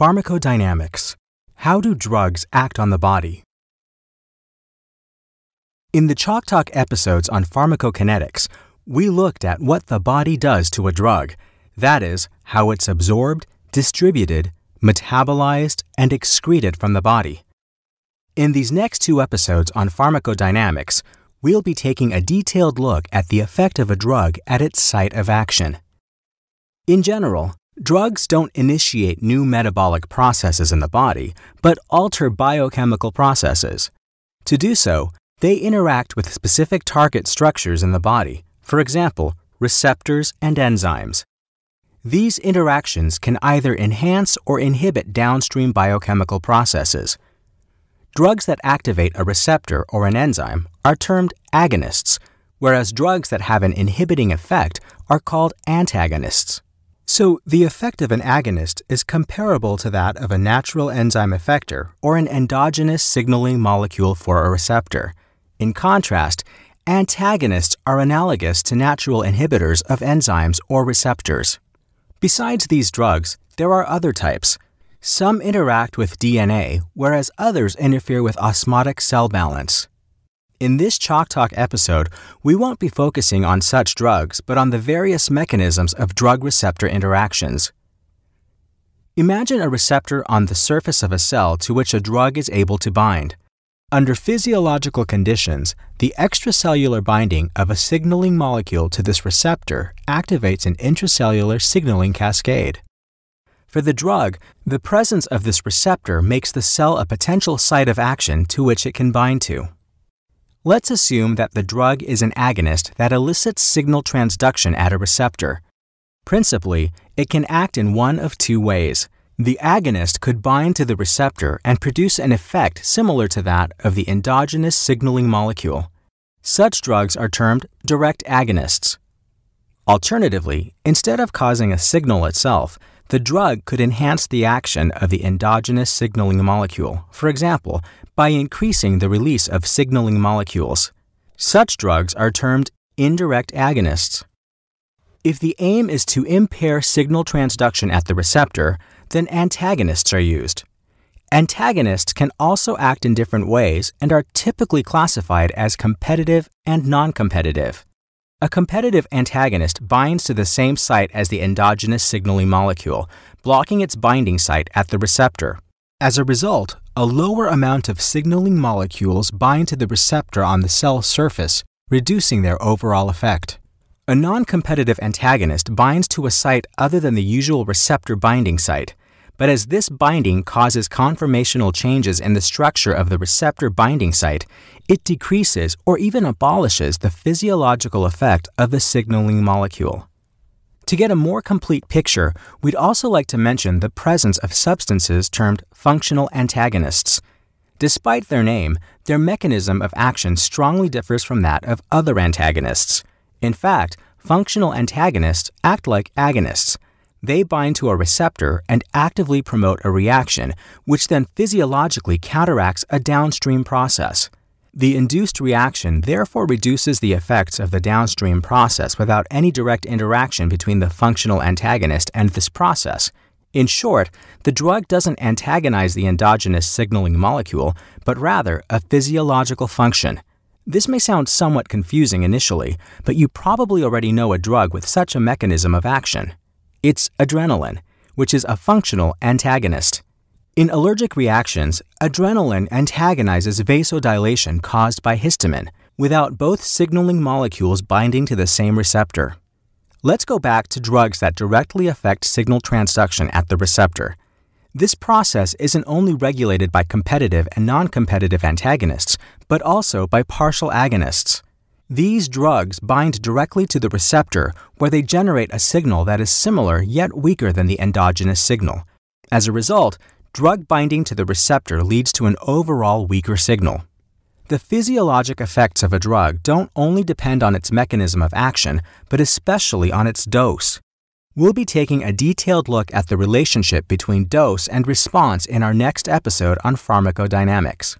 Pharmacodynamics. How do drugs act on the body? In the Chalk Talk episodes on pharmacokinetics, we looked at what the body does to a drug, that is, how it's absorbed, distributed, metabolized, and excreted from the body. In these next two episodes on pharmacodynamics, we'll be taking a detailed look at the effect of a drug at its site of action. In general, drugs don't initiate new metabolic processes in the body, but alter biochemical processes. To do so, they interact with specific target structures in the body, for example, receptors and enzymes. These interactions can either enhance or inhibit downstream biochemical processes. Drugs that activate a receptor or an enzyme are termed agonists, whereas drugs that have an inhibiting effect are called antagonists. So, the effect of an agonist is comparable to that of a natural enzyme effector or an endogenous signaling molecule for a receptor. In contrast, antagonists are analogous to natural inhibitors of enzymes or receptors. Besides these drugs, there are other types. Some interact with DNA, whereas others interfere with osmotic cell balance. In this Chalk Talk episode, we won't be focusing on such drugs, but on the various mechanisms of drug-receptor interactions. Imagine a receptor on the surface of a cell to which a drug is able to bind. Under physiological conditions, the extracellular binding of a signaling molecule to this receptor activates an intracellular signaling cascade. For the drug, the presence of this receptor makes the cell a potential site of action to which it can bind to. Let's assume that the drug is an agonist that elicits signal transduction at a receptor. Principally, it can act in one of two ways. The agonist could bind to the receptor and produce an effect similar to that of the endogenous signaling molecule. Such drugs are termed direct agonists. Alternatively, instead of causing a signal itself, the drug could enhance the action of the endogenous signaling molecule, for example, by increasing the release of signaling molecules. Such drugs are termed indirect agonists. If the aim is to impair signal transduction at the receptor, then antagonists are used. Antagonists can also act in different ways and are typically classified as competitive and non-competitive. A competitive antagonist binds to the same site as the endogenous signaling molecule, blocking its binding site at the receptor. As a result, a lower amount of signaling molecules bind to the receptor on the cell surface, reducing their overall effect. A non-competitive antagonist binds to a site other than the usual receptor binding site, but as this binding causes conformational changes in the structure of the receptor binding site, it decreases or even abolishes the physiological effect of the signaling molecule. To get a more complete picture, we'd also like to mention the presence of substances termed functional antagonists. Despite their name, their mechanism of action strongly differs from that of other antagonists. In fact, functional antagonists act like agonists. They bind to a receptor and actively promote a reaction, which then physiologically counteracts a downstream process. The induced reaction therefore reduces the effects of the downstream process without any direct interaction between the functional antagonist and this process. In short, the drug doesn't antagonize the endogenous signaling molecule, but rather a physiological function. This may sound somewhat confusing initially, but you probably already know a drug with such a mechanism of action. It's adrenaline, which is a functional antagonist. In allergic reactions, adrenaline antagonizes vasodilation caused by histamine, without both signaling molecules binding to the same receptor. Let's go back to drugs that directly affect signal transduction at the receptor. This process isn't only regulated by competitive and non-competitive antagonists, but also by partial agonists. These drugs bind directly to the receptor, where they generate a signal that is similar yet weaker than the endogenous signal. As a result, drug binding to the receptor leads to an overall weaker signal. The physiologic effects of a drug don't only depend on its mechanism of action, but especially on its dose. We'll be taking a detailed look at the relationship between dose and response in our next episode on pharmacodynamics.